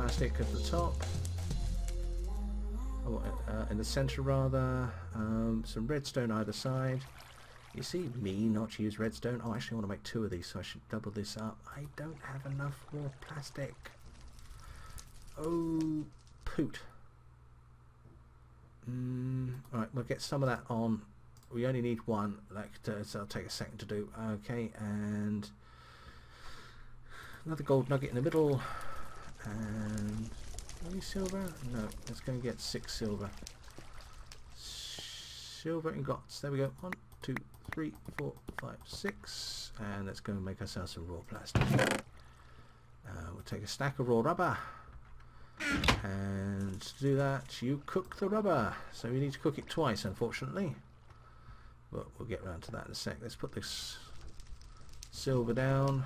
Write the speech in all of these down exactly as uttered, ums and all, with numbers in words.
plastic at the top, oh, uh, in the center rather, um, some redstone either side. You see me not use redstone. Oh, actually I want to make two of these, so I should double this up. I don't have enough more plastic. Oh, poot. Mm, all right, we'll get some of that on. We only need one. That'll take a second to do. Okay, and another gold nugget in the middle. And any silver? No, let's go and get six silver. Silver and gots. There we go. One, two, three, four, five, six. And let's go and make ourselves some raw plastic. Uh, we'll take a stack of raw rubber. And to do that, you cook the rubber. So we need to cook it twice, unfortunately. But we'll get around to that in a sec. Let's put this silver down.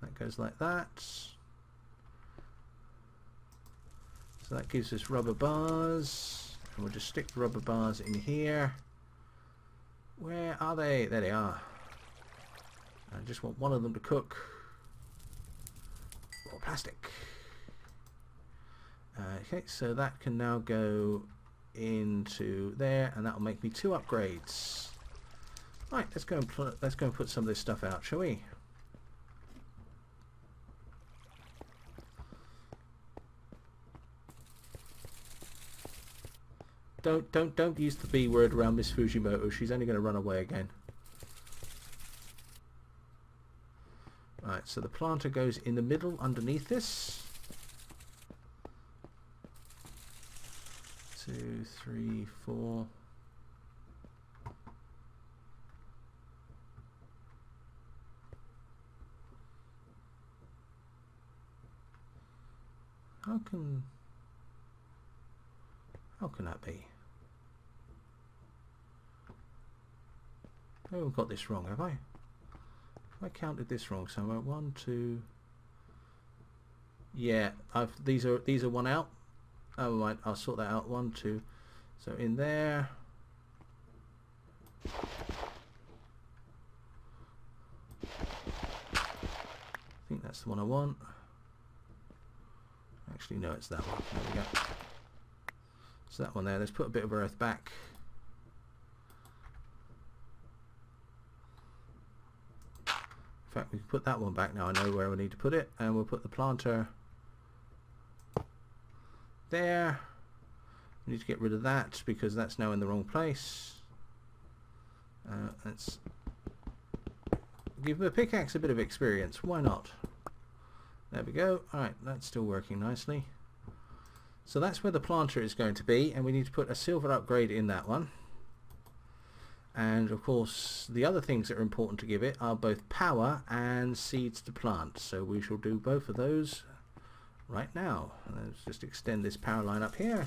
That goes like that. So that gives us rubber bars. And we'll just stick the rubber bars in here. Where are they? There they are. I just want one of them to cook. More plastic. Uh, okay, so that can now go into there, and that'll make me two upgrades. Right, let's go and put, let's go and put some of this stuff out, shall we? Don't don't don't use the B word around Miss Fujimoto. She's only going to run away again. Right, so the planter goes in the middle underneath this. Two, three, four. How can how can that be? Oh, I've got this wrong, have I? I counted this wrong somewhere. One, two. Yeah, I've, these are these are one out. Oh right, I'll sort that out. One, two. So in there. I think that's the one I want. Actually, no, it's that one. There we go. So that one there. Let's put a bit of earth back. In fact, we can put that one back now. I know where we need to put it, and we'll put the planter there. We need to get rid of that because that's now in the wrong place. Uh, let's give the pickaxe a bit of experience. Why not? There we go. All right, that's still working nicely. So that's where the planter is going to be, and we need to put a silver upgrade in that one. And of course the other things that are important to give it are both power and seeds to plant, so we shall do both of those right now. Let's just extend this power line up here.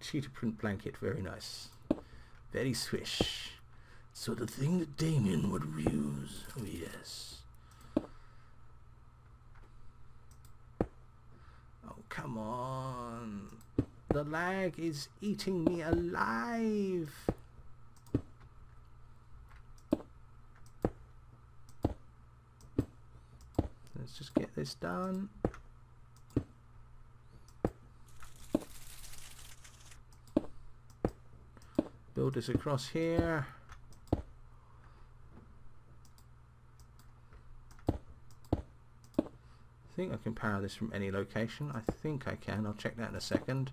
Cheetah print blanket, very nice, very swish. So the thing that Damien would use, oh yes. Come on. The lag is eating me alive. Let's just get this done. Build this across here. I think I can power this from any location. I think I can. I'll check that in a second.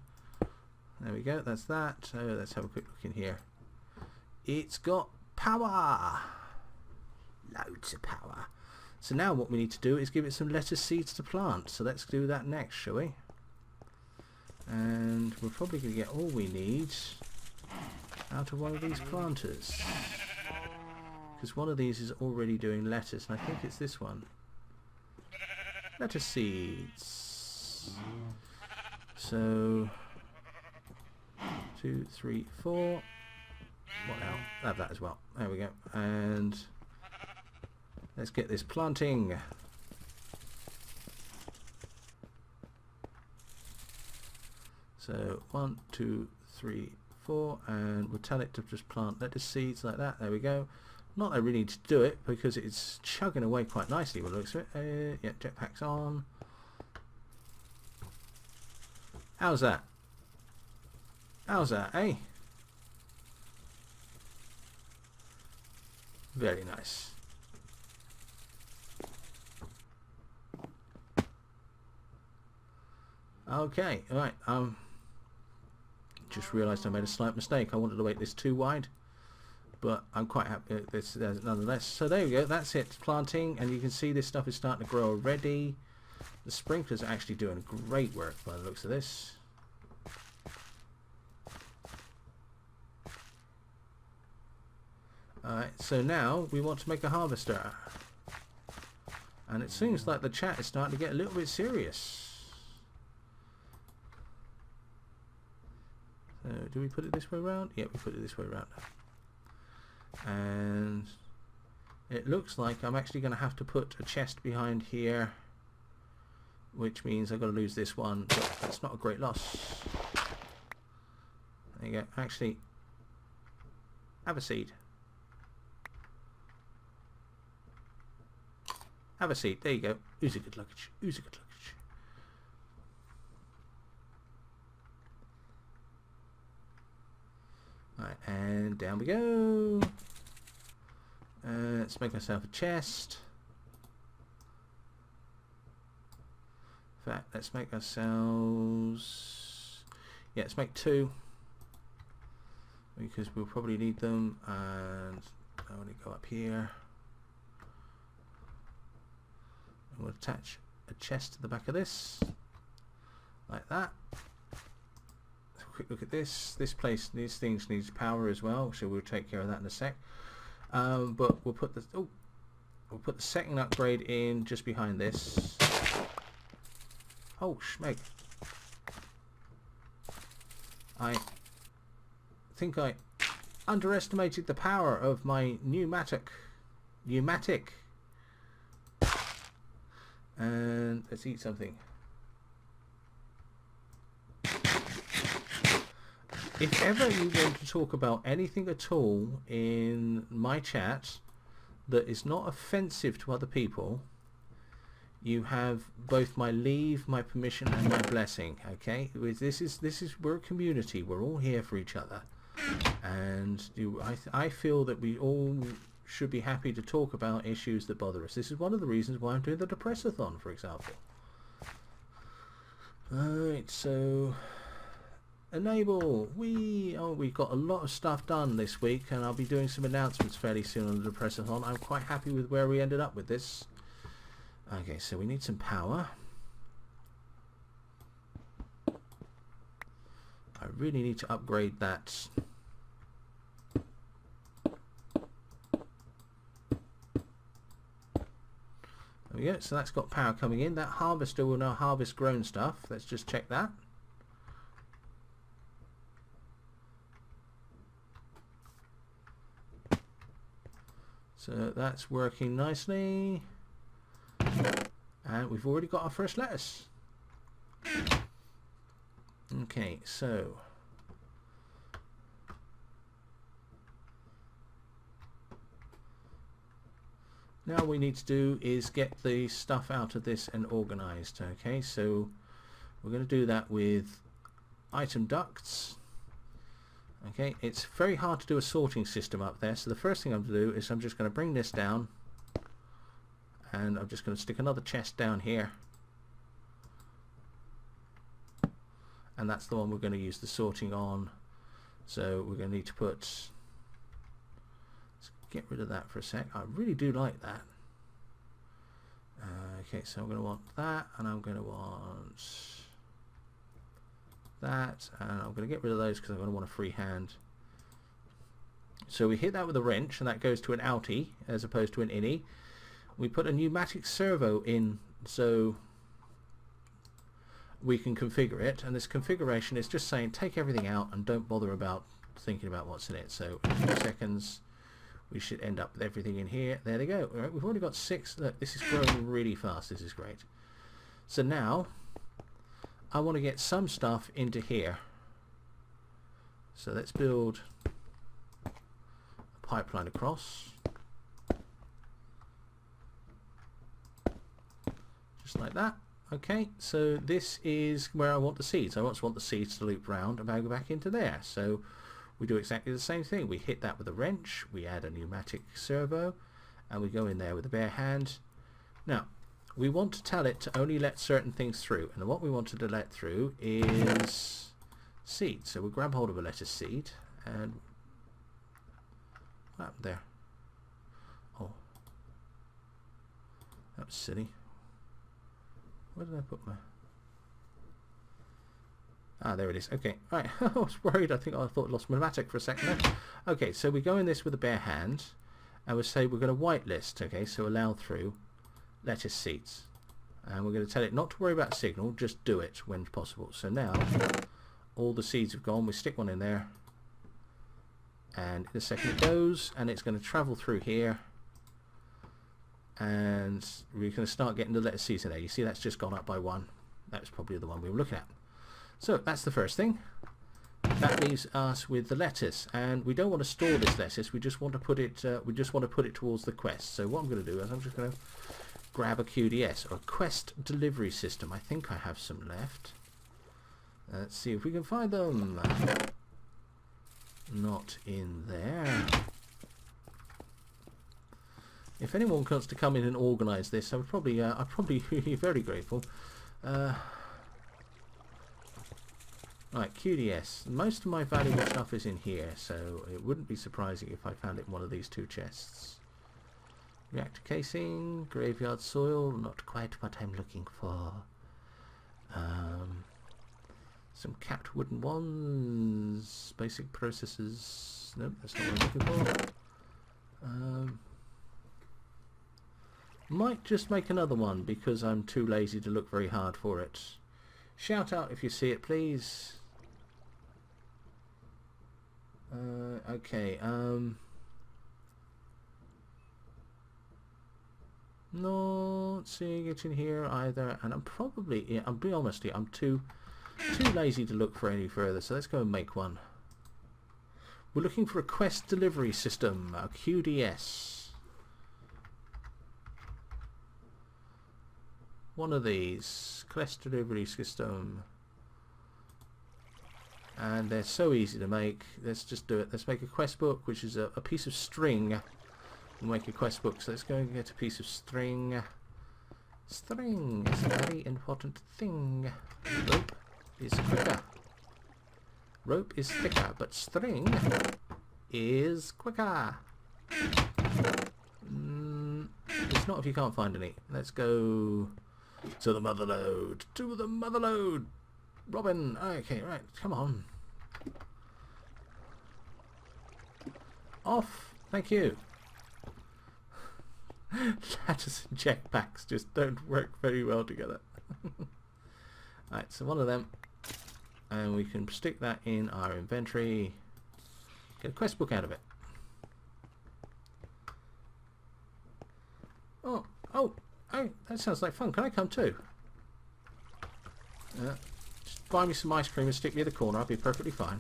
There we go. That's that. So let's have a quick look in here. It's got power. Loads of power. So now what we need to do is give it some lettuce seeds to plant. So let's do that next, shall we? And we're probably going to get all we need out of one of these planters. Because one of these is already doing lettuce. And I think it's this one. Lettuce seeds. So two, three, four. What else? Have that as well. There we go. And let's get this planting. So one, two, three, four, and we'll tell it to just plant lettuce seeds like that. There we go. Not that I really need to do it because it's chugging away quite nicely by the looks of it. Uh, yeah, jetpack's on. How's that? How's that, eh? Very nice. Okay, alright, um, just realised I made a slight mistake. I wanted to make this too wide, but I'm quite happy with this uh, nonetheless. So there we go, that's it, planting, and you can see this stuff is starting to grow already. The sprinklers are actually doing great work by the looks of this. Alright, so now we want to make a harvester, and it seems like the chat is starting to get a little bit serious. Uh, do we put it this way around? Yeah, we put it this way around. And it looks like I'm actually going to have to put a chest behind here, which means I've got to lose this one, but that's not a great loss. There you go. Actually, have a seed. Have a seed. There you go. Who's a good luggage? Who's a good luggage? Right, and down we go. Uh, let's make myself a chest. In fact, let's make ourselves... Yeah, let's make two, because we'll probably need them. And I want to go up here. And we'll attach a chest to the back of this, like that. Quick look at this. This place, these things needs power as well, so we'll take care of that in a sec. Um, but we'll put the oh, we'll put the second upgrade in just behind this. Oh schmeg! I think I underestimated the power of my pneumatic, pneumatic. And let's eat something. If ever you want to talk about anything at all in my chat that is not offensive to other people, you have both my leave, my permission, and my blessing. Okay, this is this is we're a community. We're all here for each other, and you, I I feel that we all should be happy to talk about issues that bother us. This is one of the reasons why I'm doing the Depressathon, for example. All right, so. Enable. We oh we've got a lot of stuff done this week, and I'll be doing some announcements fairly soon on the Depressathon. I'm quite happy with where we ended up with this. Okay, so we need some power. I really need to upgrade that. There we go. So that's got power coming in. That harvester will now harvest grown stuff. Let's just check that. So that's working nicely, and we've already got our first lettuce. Okay, so now what we need to do is get the stuff out of this and organized. Okay, so we're going to do that with item ducts. Okay, it's very hard to do a sorting system up there, so the first thing I'm going to do is I'm just going to bring this down, and I'm just going to stick another chest down here, and that's the one we're going to use the sorting on. So we're going to need to put, let's get rid of that for a sec. I really do like that. Uh, okay, so I'm going to want that, and I'm going to want that, and I'm going to get rid of those because I'm going to want a free hand. So we hit that with a wrench, and that goes to an outie as opposed to an innie. We put a pneumatic servo in so we can configure it, and this configuration is just saying take everything out and don't bother about thinking about what's in it. So in a few seconds we should end up with everything in here. There they go. All right, we've already got six. Look, this is growing really fast. This is great. So now I want to get some stuff into here. So let's build a pipeline across, just like that. Okay, so this is where I want the seeds. I also want the seeds to loop round and I go back into there. So we do exactly the same thing. We hit that with a wrench, we add a pneumatic servo, and we go in there with a bare hand. Now, we want to tell it to only let certain things through, and what we wanted to let through is seed. So we'll grab hold of a lettuce seed, and what happened there? Oh, that was silly. Where did I put my... Ah, there it is. Okay, all right. I was worried. I think I thought I lost my matic for a second there. Okay, so we go in this with a bare hand, and we say we're going to whitelist. Okay, so allow through lettuce seeds, and we're going to tell it not to worry about signal, just do it when possible. So now all the seeds have gone. We stick one in there, and in a second it goes, and it's going to travel through here, and we're going to start getting the lettuce seeds in there. You see, that's just gone up by one. That's probably the one we were looking at. So that's the first thing. That leaves us with the lettuce, and we don't want to store this lettuce. We just want to put it. Uh, we just want to put it towards the quest. So what I'm going to do is I'm just going to grab a Q D S, or a quest delivery system. I think I have some left. Uh, let's see if we can find them. Not in there. If anyone wants to come in and organise this, I'm probably. Uh, I'm probably really very grateful. Uh, Right, Q D S. Most of my valuable stuff is in here, so it wouldn't be surprising if I found it in one of these two chests. Reactor casing, graveyard soil, not quite what I'm looking for. Um, some capped wooden ones, basic processes. Nope, that's not what I'm looking for. Um, might just make another one because I'm too lazy to look very hard for it. Shout out if you see it, please. Uh, okay, um... not seeing it in here either, and I'm probably, yeah, I'll be honest here, I'm too too lazy to look for any further, so let's go and make one. We're looking for a quest delivery system, a Q D S. One of these, quest delivery system. And they're so easy to make. Let's just do it. Let's make a quest book, which is a, a piece of string. We'll make a quest book. So let's go and get a piece of string. String is a very important thing. Rope is quicker. Rope is thicker, but string is quicker. Mm, it's not if you can't find any. Let's go to the motherlode. To the motherlode, Robin. Okay, right. Come on. Off. Thank you. Ladders and jetpacks just don't work very well together. Right, so one of them, and we can stick that in our inventory. Get a quest book out of it. Oh, oh, oh! That sounds like fun. Can I come too? Uh, just buy me some ice cream and stick me in the corner. I'll be perfectly fine.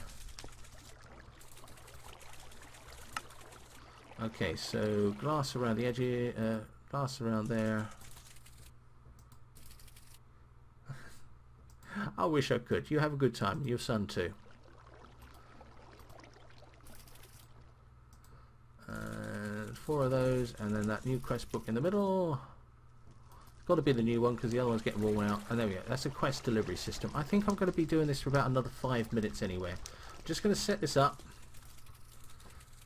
Okay, so glass around the edge here, uh, glass around there. I wish I could. You have a good time. Your son too. Uh, four of those, and then that new quest book in the middle. Got to be the new one because the other one's getting worn out. And there we go. That's a quest delivery system. I think I'm going to be doing this for about another five minutes anyway. I'm just going to set this up.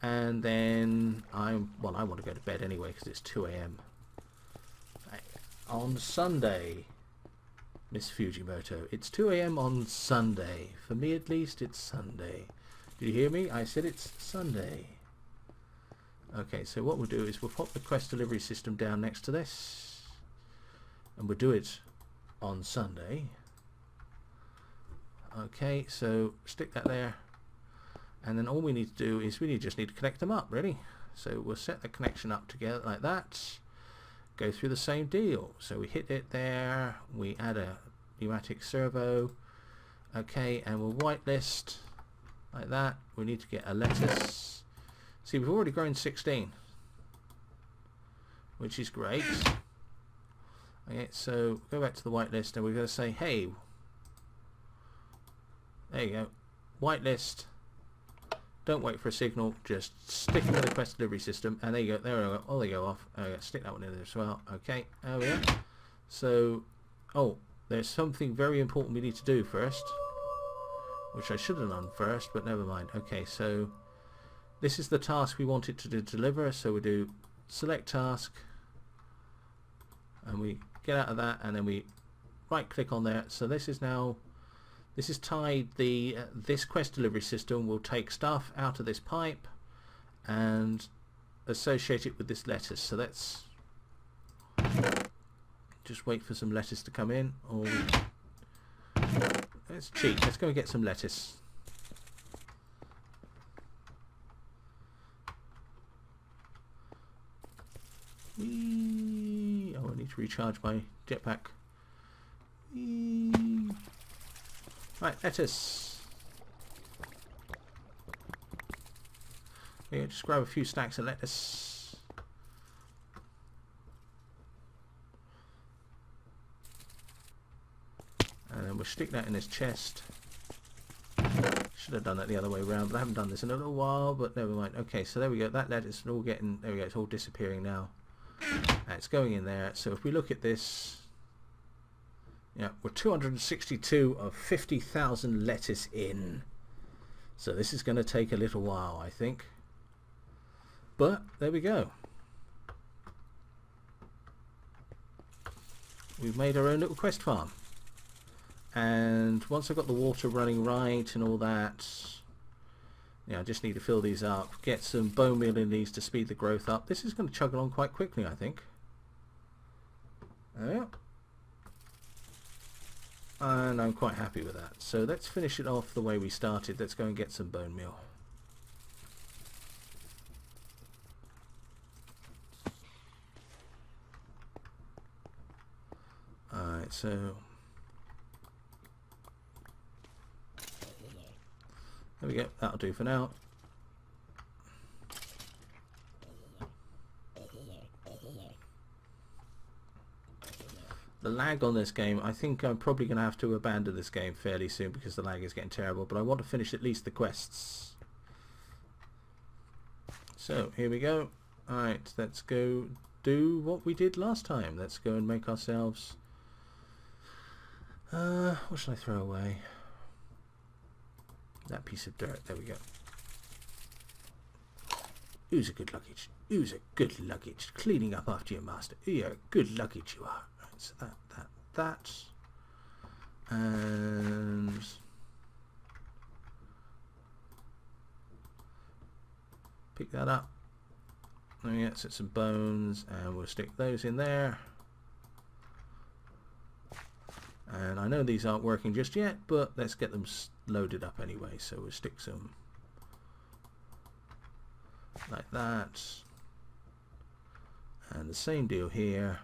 And then I'm well. I want to go to bed anyway because it's two A M on Sunday. Miss Fujimoto, it's two A M on Sunday. For me, at least, it's Sunday. Do you hear me? I said it's Sunday. Okay. So what we'll do is we'll pop the quest delivery system down next to this, and we'll do it on Sunday. Okay. So stick that there. And then all we need to do is we just need to connect them up, really. So we'll set the connection up together like that. Go through the same deal. So we hit it there. We add a pneumatic servo. Okay, and we'll whitelist. like that. We need to get a lettuce. See, we've already grown sixteen, which is great. Okay, so go back to the whitelist and we're going to say, hey, there you go, whitelist, don't wait for a signal, just stick it in the request delivery system, and there you go, there we go, oh, they go off. Okay, stick that one in there as well. Okay, there we go. So, oh, there's something very important we need to do first, which I should have done first, but never mind. Okay, so this is the task we wanted to do, deliver, so we do select task, and we get out of that, and then we right click on there. So this is now, this is tied, the uh, this quest delivery system will take stuff out of this pipe and associate it with this lettuce. So let's just wait for some lettuce to come in, or let's cheat, let's go and get some lettuce. Whee. Oh, I need to recharge my jetpack. Whee. Right, lettuce. Yeah, just grab a few stacks of lettuce. And then we'll stick that in this chest. Should have done that the other way around, but I haven't done this in a little while, but never mind. Okay, so there we go. That lettuce is all getting, there we go, it's all disappearing now. And it's going in there. So if we look at this, yeah, we're two hundred sixty-two of fifty thousand lettuce in. So this is going to take a little while, I think. But there we go. We've made our own little quest farm. And once I've got the water running right and all that, yeah, I just need to fill these up, get some bone meal in these to speed the growth up. This is going to chug along quite quickly, I think. There we go. And I'm quite happy with that. So let's finish it off the way we started. Let's go and get some bone meal. Alright, so there we go. That'll do for now. The lag on this game, I think I'm probably going to have to abandon this game fairly soon because the lag is getting terrible, but I want to finish at least the quests. So here we go. Alright, let's go do what we did last time. Let's go and make ourselves, uh, what should I throw away? That piece of dirt, there we go. Who's a good luggage? Who's a good luggage? Cleaning up after your master. You're a good luggage you are. So that, that, that, and pick that up. Let me get some bones, and we'll stick those in there. And I know these aren't working just yet, but let's get them loaded up anyway. So we'll stick some like that, and the same deal here.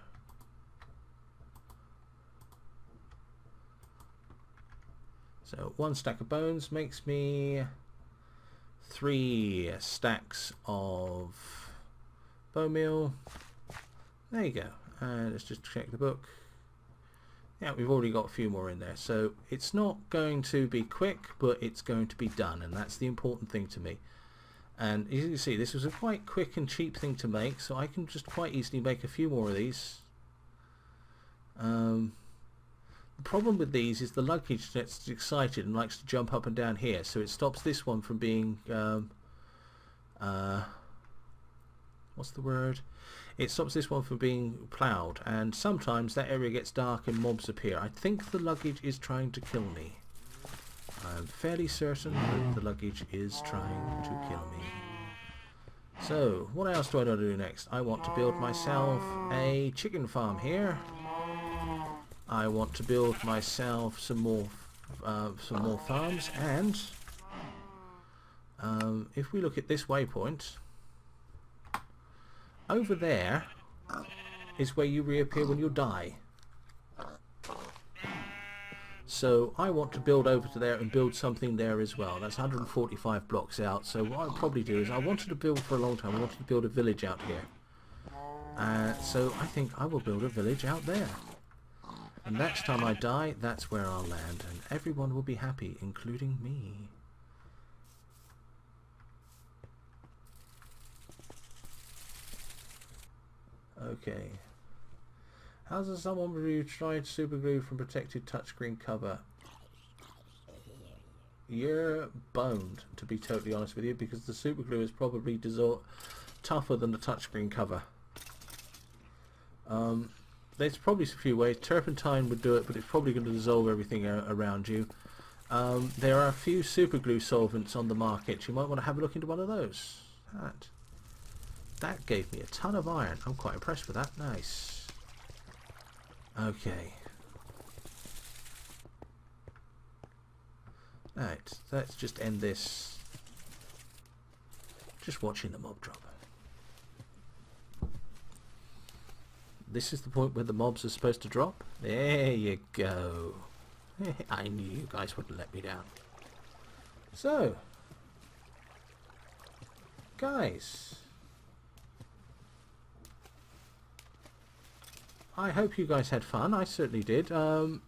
So one stack of bones makes me three stacks of bone meal. There you go. And let's just check the book. Yeah, we've already got a few more in there. So it's not going to be quick, but it's going to be done. And that's the important thing to me. And as you can see, this was a quite quick and cheap thing to make. So I can just quite easily make a few more of these. Um... The problem with these is the luggage gets excited and likes to jump up and down here, so it stops this one from being um, uh, what's the word? It stops this one from being ploughed, and sometimes that area gets dark and mobs appear. I think the luggage is trying to kill me. I'm fairly certain that the luggage is trying to kill me. So what else do I want to do next? I want to build myself a chicken farm here. I want to build myself some more uh, some more farms, and um, if we look at this waypoint over there is where you reappear when you die. So I want to build over to there and build something there as well. That's one hundred forty-five blocks out. So what I'll probably do is, I wanted to build for a long time, I wanted to build a village out here. Uh, so I think I will build a village out there. And next time I die, that's where I'll land. And everyone will be happy, including me. Okay. How's does someone who tried superglue from protected touchscreen cover? You're boned, to be totally honest with you, because the superglue is probably tougher than the touchscreen cover. Um, there's probably a few ways. Turpentine would do it, but it's probably going to dissolve everything around you. Um, there are a few superglue solvents on the market. You might want to have a look into one of those. That, that gave me a ton of iron. I'm quite impressed with that. Nice. Okay. Right, let's just end this. Just watching the mob drop. This is the point where the mobs are supposed to drop. There you go. I knew you guys wouldn't let me down. So, guys, I hope you guys had fun. I certainly did. Um,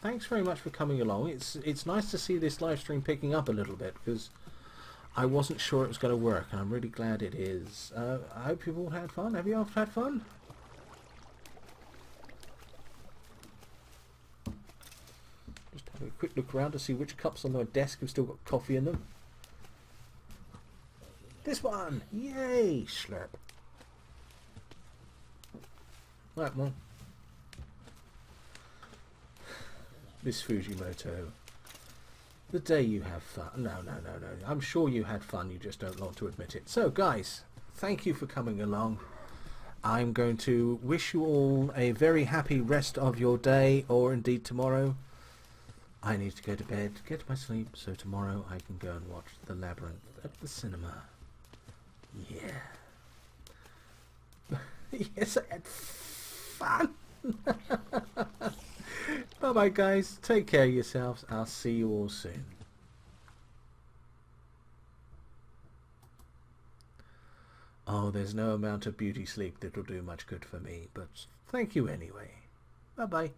thanks very much for coming along. It's it's nice to see this live stream picking up a little bit, because I wasn't sure it was going to work, and I'm really glad it is. Uh, I hope you've all had fun. Have you all had fun? Just have a quick look around to see which cups on my desk have still got coffee in them. This one! Yay! Slurp. Right, well, Miss Fujimoto, the day you have fun. No, no, no, no. I'm sure you had fun. You just don't want to admit it. So, guys, thank you for coming along. I'm going to wish you all a very happy rest of your day, or indeed tomorrow. I need to go to bed, get my sleep, so tomorrow I can go and watch The Labyrinth at the cinema. Yeah. Yes, I had fun. Fun. Bye bye guys, take care of yourselves, I'll see you all soon. Oh, there's no amount of beauty sleep that'll do much good for me, but thank you anyway. Bye bye.